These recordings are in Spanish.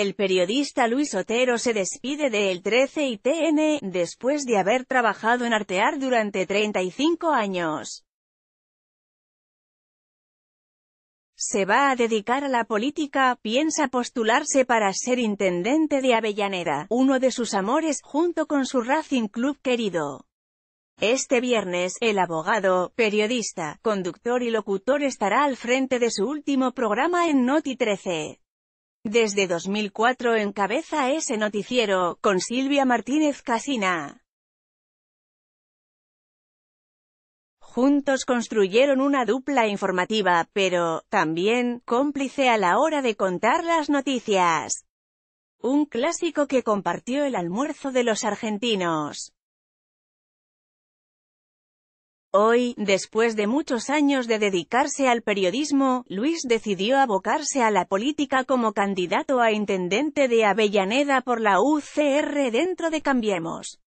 El periodista Luis Otero se despide de El 13 y TN, después de haber trabajado en Artear durante 35 años. Se va a dedicar a la política, piensa postularse para ser intendente de Avellaneda, uno de sus amores, junto con su Racing Club querido. Este viernes, el abogado, periodista, conductor y locutor estará al frente de su último programa en Noti 13. Desde 2004 encabeza ese noticiero, con Silvia Martínez Casina. Juntos construyeron una dupla informativa, pero, también, cómplice a la hora de contar las noticias. Un clásico que compartió el almuerzo de los argentinos. Hoy, después de muchos años de dedicarse al periodismo, Luis decidió abocarse a la política como candidato a intendente de Avellaneda por la UCR dentro de Cambiemos.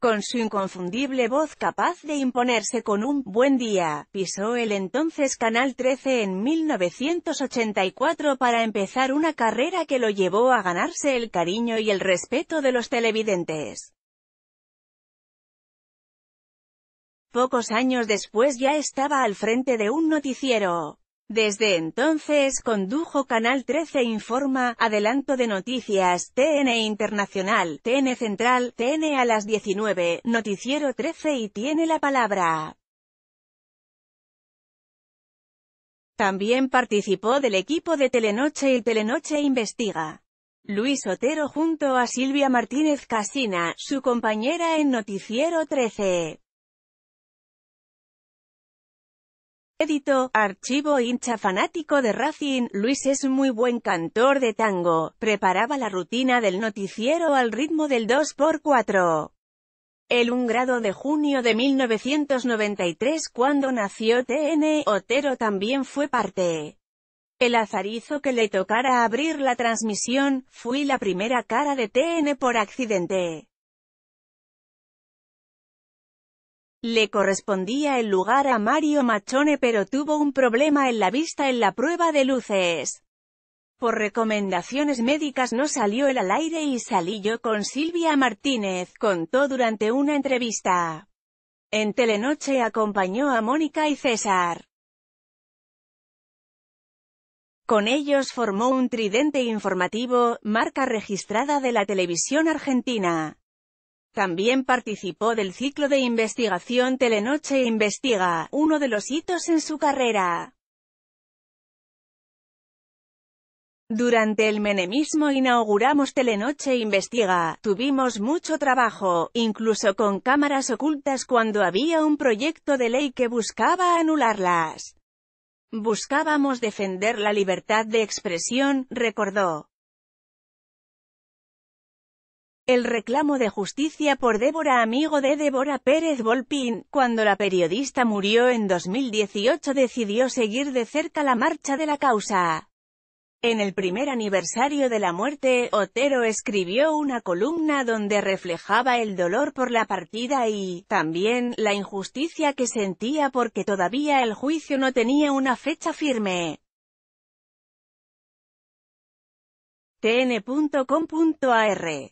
Con su inconfundible voz capaz de imponerse con un «Buen día», pisó el entonces Canal 13 en 1984 para empezar una carrera que lo llevó a ganarse el cariño y el respeto de los televidentes. Pocos años después ya estaba al frente de un noticiero. Desde entonces condujo Canal 13 Informa, Adelanto de Noticias, TN Internacional, TN Central, TN a las 19, Noticiero 13 y Tiene la Palabra. También participó del equipo de Telenoche y Telenoche Investiga. Luis Otero junto a Silvia Martínez Casina, su compañera en Noticiero 13. Editó, archivo hincha fanático de Racing, Luis es muy buen cantor de tango, preparaba la rutina del noticiero al ritmo del 2×4. El 1 grado de junio de 1993 cuando nació TN, Otero también fue parte. El azar hizo que le tocara abrir la transmisión, fui la primera cara de TN por accidente. Le correspondía el lugar a Mario Machone pero tuvo un problema en la vista en la prueba de luces. Por recomendaciones médicas no salió él al aire y salí yo con Silvia Martínez, contó durante una entrevista. En Telenoche acompañó a Mónica y César. Con ellos formó un tridente informativo, marca registrada de la televisión argentina. También participó del ciclo de investigación Telenoche Investiga, uno de los hitos en su carrera. Durante el menemismo inauguramos Telenoche Investiga, tuvimos mucho trabajo, incluso con cámaras ocultas cuando había un proyecto de ley que buscaba anularlas. Buscábamos defender la libertad de expresión, recordó. El reclamo de justicia por Débora, amigo de Débora Pérez Volpín, cuando la periodista murió en 2018 decidió seguir de cerca la marcha de la causa. En el primer aniversario de la muerte, Otero escribió una columna donde reflejaba el dolor por la partida y, también, la injusticia que sentía porque todavía el juicio no tenía una fecha firme. tn.com.ar